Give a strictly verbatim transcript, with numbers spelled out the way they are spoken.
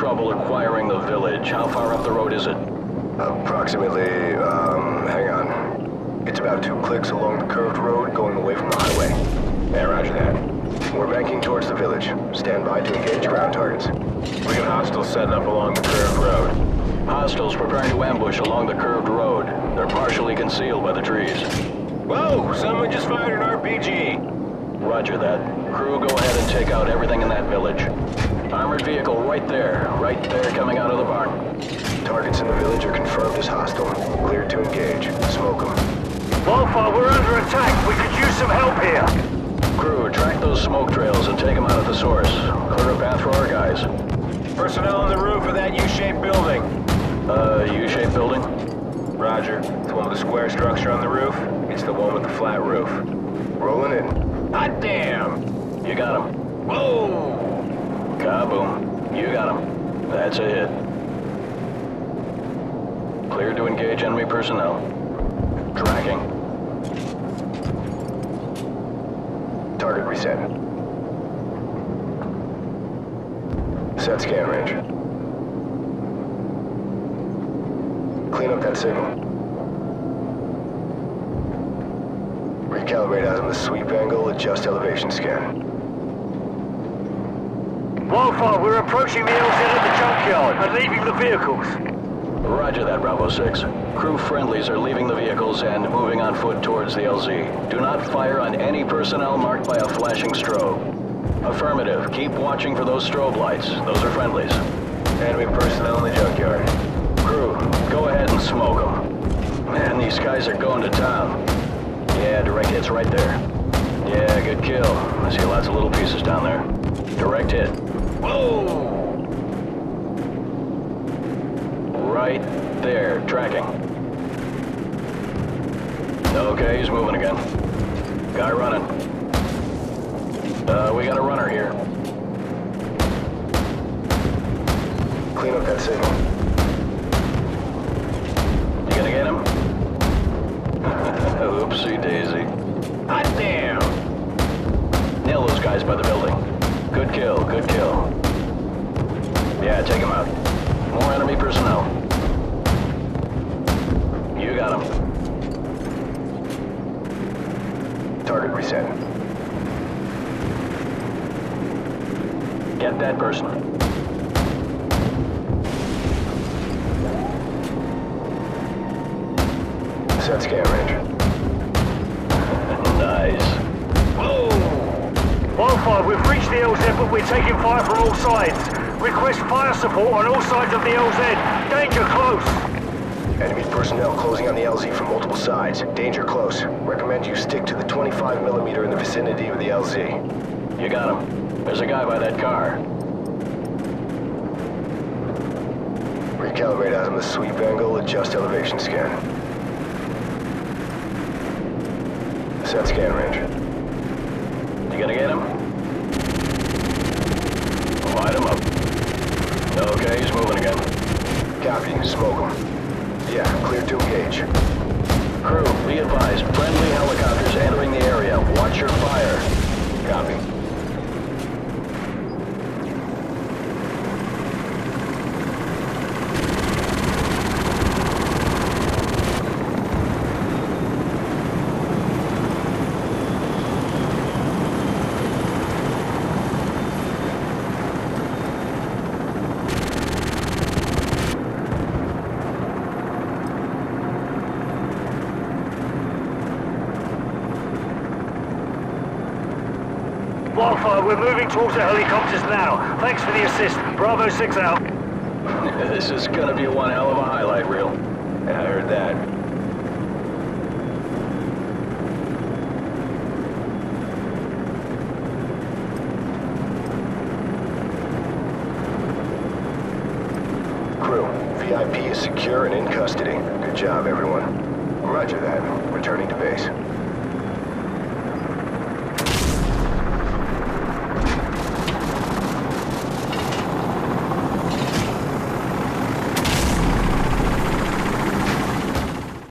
trouble acquiring the village. How far up the road is it? Approximately, um, hang on. It's about two clicks along the curved road going away from the highway. Yeah, roger that. We're banking towards the village. Stand by to engage ground targets. We got hostiles setting up along the curved road. Hostiles preparing to ambush along the curved road. They're partially concealed by the trees. Whoa! Someone just fired an R P G! Roger that. Crew, go ahead and take out everything in that village. Armored vehicle right there. Right there coming out of the barn. Targets in the village are confirmed as hostile. Cleared to engage. Smoke them. Wolford, we're under attack. We could use some help here. Crew, track those smoke trails and take them out at the source. Clear a path for our guys. Personnel on the roof of that U-shaped building. Uh, U-shaped building? Roger. The one with the square structure on the roof. It's the one with the flat roof. Rolling in. Hot damn! You got him. Whoa! Kaboom. You got him. That's a hit. Clear to engage enemy personnel. Tracking. Target reset. Set scan range. Clean up that signal. Recalibrate out on the sweep angle, adjust elevation scan. Wolford, we're approaching the L Z at the junkyard and leaving the vehicles. Roger that, Bravo six. Crew friendlies are leaving the vehicles and moving on foot towards the L Z. Do not fire on any personnel marked by a flashing strobe. Affirmative. Keep watching for those strobe lights. Those are friendlies. Enemy personnel in the junkyard. Crew, go ahead and smoke them. Man, these guys are going to town. Yeah, direct hit's right there. Yeah, good kill. I see lots of little pieces down there. Direct hit. Whoa! Right there, tracking. Okay, he's moving again. Guy running. Uh, we got a runner here. Clean up that signal. You gonna get him? Oopsie daisy. Hot damn! Nail those guys by the building. Good kill, good kill. Yeah, take him out. More enemy personnel. You got him. Target reset. Get that person. Set scan range. Nice. Whoa! Wolford, we've reached the L Z, but we're taking fire from all sides. Request fire support on all sides of the L Z. Danger close! Enemy personnel closing on the L Z from multiple sides. Danger close. Recommend you stick to the twenty-five millimeter in the vicinity of the L Z. You got him. There's a guy by that car. Recalibrate out on the sweep angle, adjust elevation scan. Set scan range. You gonna get him? Light him up. Okay, he's moving again. Copy, smoke him. Yeah, clear to engage. Crew, be advised, friendly helicopters entering the area. Watch your fire. Copy. Wolford, we're moving towards the helicopters now. Thanks for the assist. Bravo six out. This is gonna be one hell of a highlight reel. I heard that. Crew, V I P is secure and in custody. Good job, everyone. Roger that. Returning to base.